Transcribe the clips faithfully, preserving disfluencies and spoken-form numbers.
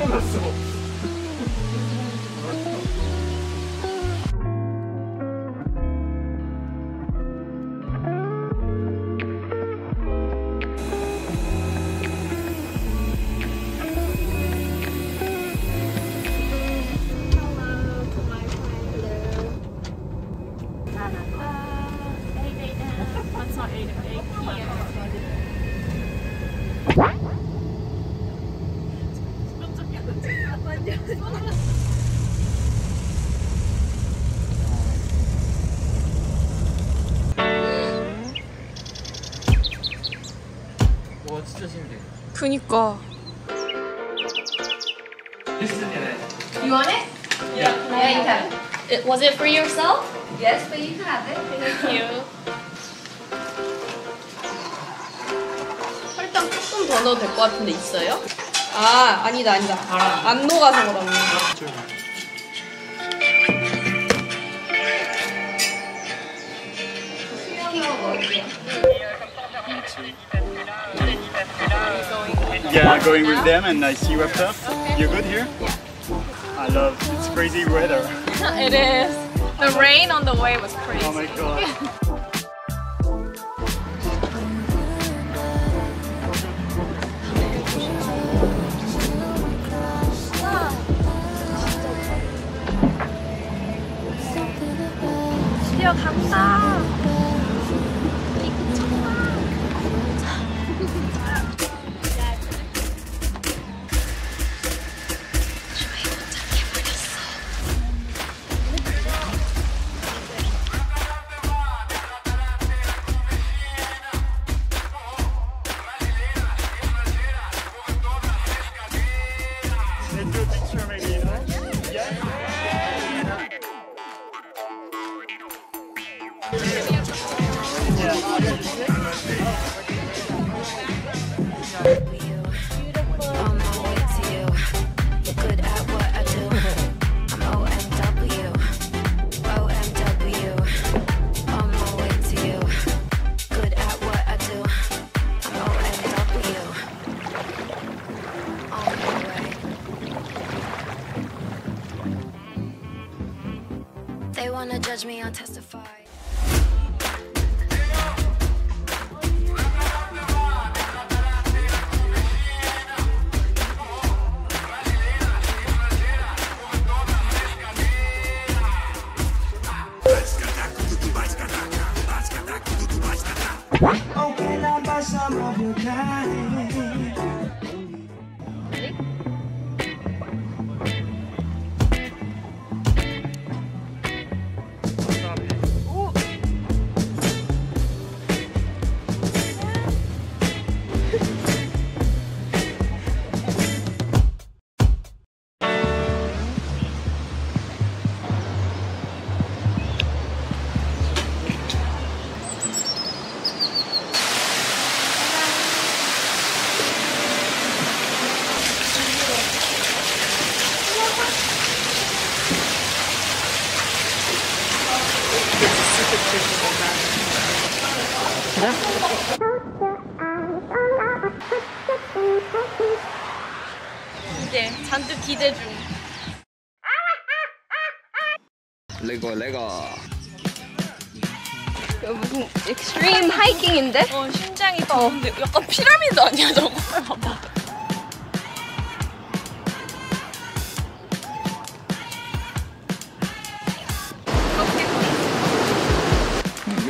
そうなんですよ。와 진짜 신기해. 그니까. You want it? Yeah. Yeah, you have it. Was it for yourself? Yes, but you can have it. Thank you. 설탕 조금 더 넣어도 될 것 같은데 있어요? 아 아니다 아니다. 아, 안 녹아서 그러네. 수영이하고 먹을게요. Yeah, going with them and I see you up top. Okay. You good here? Yeah. I love it's crazy weather. It is. The rain on the way was crazy. Oh my god. They wanna judge me, I'll testify. Oh, can I buy some of your kind? Ready? 기대, 잔뜩 기대 중. 레고 레고. 이거 무슨 익스트림 하이킹인데? 어, 심장이 더운데 약간 피라미드 아니야 저거? 봐봐.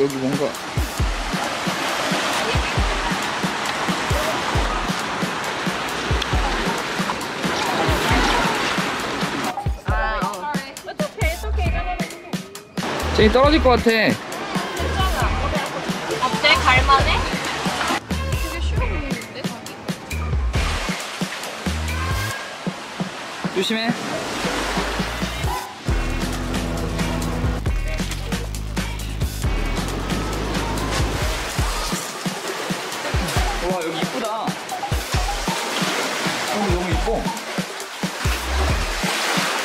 여기 뭔가 제이 떨어질 것 같아. 괜찮아. 어때? 갈만해? 되게 쉬워 보이는데 자기? 조심해. 와 여기 이쁘다. 어, 너무 이뻐.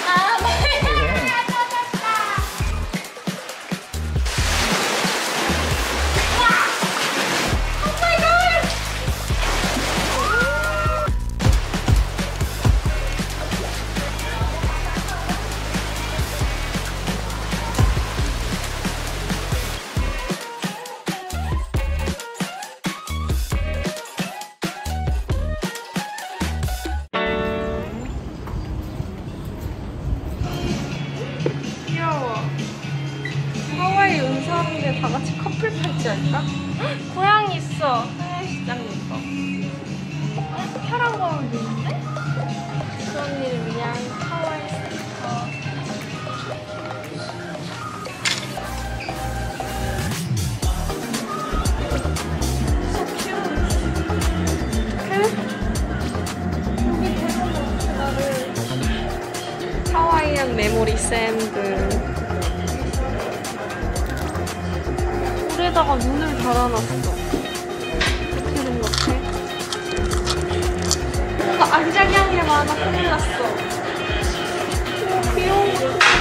아 그래. 와! 오 마이 갓! 아닐까? 헉, 고양이 있어. 에이, 난 예뻐. 혈안 고양이도 있는데? 그 언니를 위한 파워의 스티커. 그? 여기 대부분 나를 하와이안 메모리 샌드. 여기다가 눈을 달아놨어. 어떻게 된 것 같아? 뭔가 아기자기한 게 많아. 큰일 났어. 오, 귀여워.